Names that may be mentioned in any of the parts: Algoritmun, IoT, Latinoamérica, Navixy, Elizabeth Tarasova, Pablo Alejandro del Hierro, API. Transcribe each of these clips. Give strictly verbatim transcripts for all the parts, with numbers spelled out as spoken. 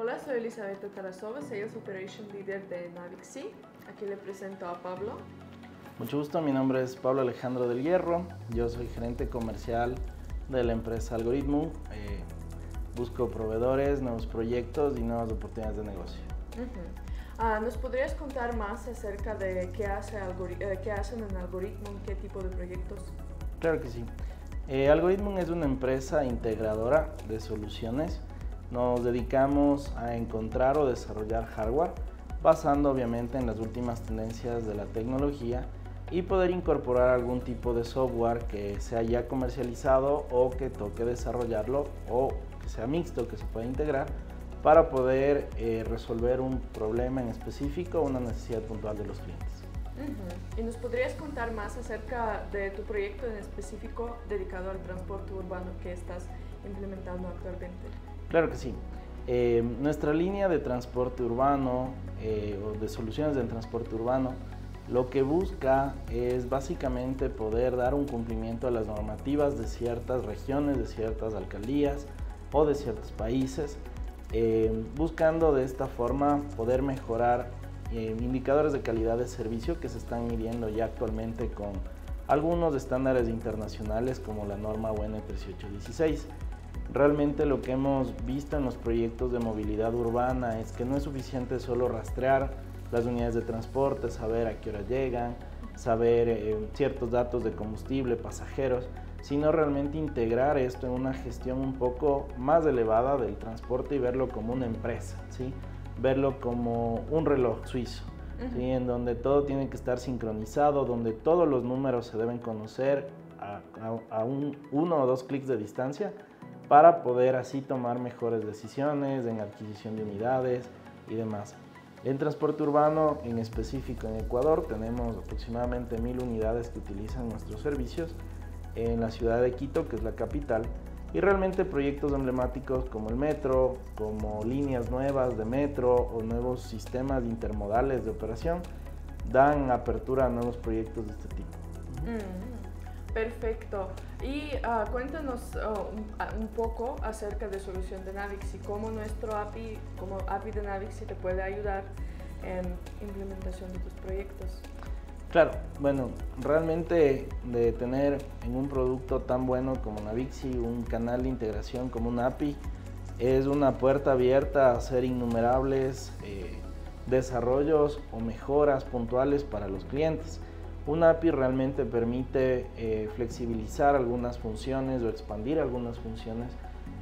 Hola, soy Elizabeth Tarasova, Sales Operation Leader de Navixy. Aquí le presento a Pablo. Mucho gusto, mi nombre es Pablo Alejandro del Hierro. Yo soy gerente comercial de la empresa Algoritmun. Eh, busco proveedores, nuevos proyectos y nuevas oportunidades de negocio. Uh-huh. Ah, ¿nos podrías contar más acerca de qué, hace eh, qué hacen en Algoritmun, qué tipo de proyectos? Claro que sí. Eh, Algoritmun es una empresa integradora de soluciones. Nos dedicamos a encontrar o desarrollar hardware, basando obviamente en las últimas tendencias de la tecnología y poder incorporar algún tipo de software que sea ya comercializado o que toque desarrollarlo o que sea mixto, que se pueda integrar, para poder eh, resolver un problema en específico o una necesidad puntual de los clientes. Uh-huh. ¿Y nos podrías contar más acerca de tu proyecto en específico dedicado al transporte urbano que estás implementando actualmente? Claro que sí. Eh, nuestra línea de transporte urbano eh, o de soluciones del transporte urbano lo que busca es básicamente poder dar un cumplimiento a las normativas de ciertas regiones, de ciertas alcaldías o de ciertos países, Eh, buscando de esta forma poder mejorar eh, indicadores de calidad de servicio que se están midiendo ya actualmente con algunos estándares internacionales como la norma U N tres ocho uno seis. Realmente lo que hemos visto en los proyectos de movilidad urbana es que no es suficiente solo rastrear las unidades de transporte, saber a qué hora llegan, saber eh, ciertos datos de combustible, pasajeros, sino realmente integrar esto en una gestión un poco más elevada del transporte y verlo como una empresa, ¿sí? Verlo como un reloj suizo, uh-huh. ¿sí? En donde todo tiene que estar sincronizado, donde todos los números se deben conocer a, a, a un, uno o dos clics de distancia para poder así tomar mejores decisiones en adquisición de unidades y demás. En transporte urbano, en específico en Ecuador, tenemos aproximadamente mil unidades que utilizan nuestros servicios en la ciudad de Quito, que es la capital, y realmente proyectos emblemáticos como el metro, como líneas nuevas de metro o nuevos sistemas intermodales de operación dan apertura a nuevos proyectos de este tipo. Mm, perfecto. Y uh, cuéntanos uh, un, un poco acerca de solución de Navixy, cómo nuestro A P I, como A P I de Navixy te puede ayudar en implementación de tus proyectos. Claro, bueno, realmente de tener en un producto tan bueno como Navixy un canal de integración como un A P I es una puerta abierta a hacer innumerables eh, desarrollos o mejoras puntuales para los clientes. Un A P I realmente permite eh, flexibilizar algunas funciones o expandir algunas funciones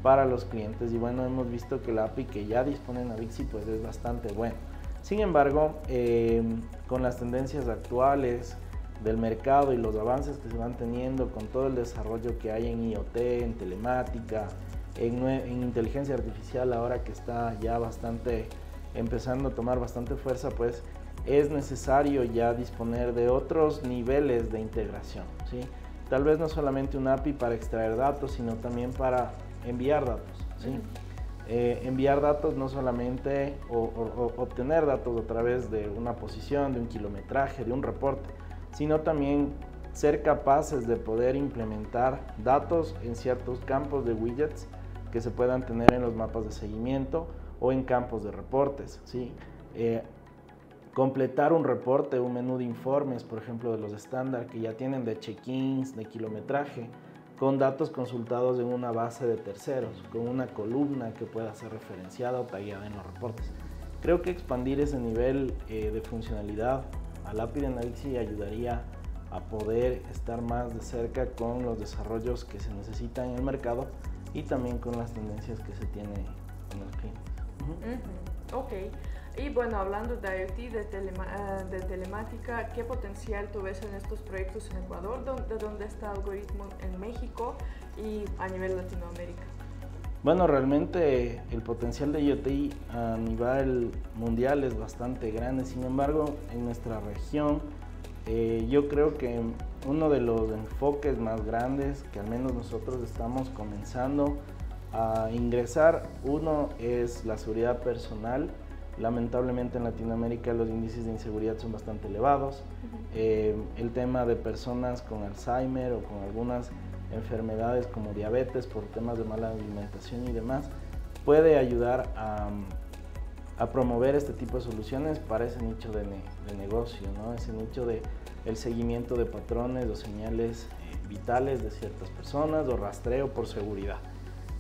para los clientes y bueno, hemos visto que el A P I que ya dispone Navixy pues es bastante bueno. Sin embargo, eh, con las tendencias actuales del mercado y los avances que se van teniendo con todo el desarrollo que hay en I O T, en telemática, en, en inteligencia artificial ahora que está ya bastante, empezando a tomar bastante fuerza, pues es necesario ya disponer de otros niveles de integración, ¿sí? Tal vez no solamente un A P I para extraer datos, sino también para enviar datos, ¿sí? Eh, enviar datos no solamente o, o, o obtener datos a través de una posición, de un kilometraje, de un reporte, sino también ser capaces de poder implementar datos en ciertos campos de widgets que se puedan tener en los mapas de seguimiento o en campos de reportes, ¿sí? Eh, completar un reporte, un menú de informes, por ejemplo, de los estándar que ya tienen de check-ins, de kilometraje, con datos consultados en una base de terceros, con una columna que pueda ser referenciada o tagueada en los reportes. Creo que expandir ese nivel eh, de funcionalidad al A P I de Navixy ayudaría a poder estar más de cerca con los desarrollos que se necesitan en el mercado y también con las tendencias que se tienen en los clientes. Uh-huh. Uh-huh. Ok. Y bueno, hablando de I O T, de, telema, de telemática, ¿qué potencial tú ves en estos proyectos en Ecuador? ¿De dónde está Algoritmun en México y a nivel Latinoamérica? Bueno, realmente el potencial de I O T a nivel mundial es bastante grande. Sin embargo, en nuestra región, eh, yo creo que uno de los enfoques más grandes que al menos nosotros estamos comenzando a ingresar, uno es la seguridad personal. Lamentablemente en Latinoamérica los índices de inseguridad son bastante elevados. Uh-huh. eh, el tema de personas con Alzheimer o con algunas enfermedades como diabetes por temas de mala alimentación y demás puede ayudar a, a promover este tipo de soluciones para ese nicho de, ne de negocio, ¿no? Ese nicho de el seguimiento de patrones o señales eh, vitales de ciertas personas o rastreo por seguridad.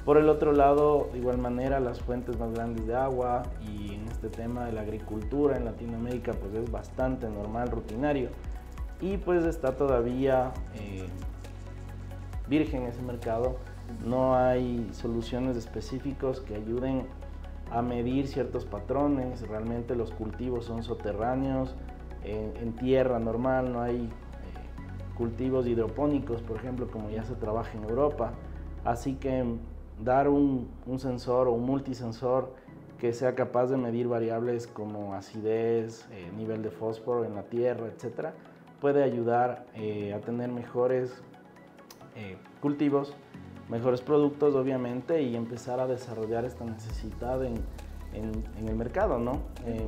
Por el otro lado, de igual manera, las fuentes más grandes de agua, y en este tema de la agricultura en Latinoamérica pues es bastante normal, rutinario, y pues está todavía eh, virgen ese mercado. No hay soluciones específicas que ayuden a medir ciertos patrones. Realmente los cultivos son soterráneos, en, en tierra normal, no hay eh, cultivos hidropónicos, por ejemplo, como ya se trabaja en Europa, así que dar un, un sensor o un multisensor que sea capaz de medir variables como acidez, eh, nivel de fósforo en la tierra, etcétera, puede ayudar eh, a tener mejores eh, cultivos, mejores productos, obviamente, y empezar a desarrollar esta necesidad en, en, en el mercado, ¿no? Eh,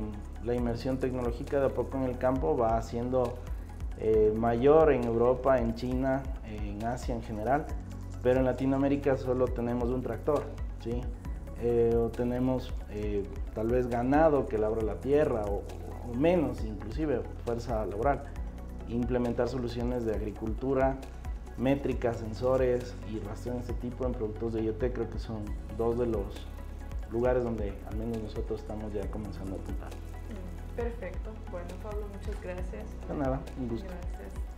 la inmersión tecnológica de a poco en el campo va siendo eh, mayor en Europa, en China, en Asia en general, pero en Latinoamérica solo tenemos un tractor, ¿sí? Eh, o tenemos eh, tal vez ganado que labra la tierra, o, o menos, inclusive, fuerza laboral. Implementar soluciones de agricultura, métricas, sensores y rastreo de este tipo en productos de IoT creo que son dos de los lugares donde al menos nosotros estamos ya comenzando a apuntar. Perfecto. Bueno, Pablo, muchas gracias. De nada, un gusto. Gracias.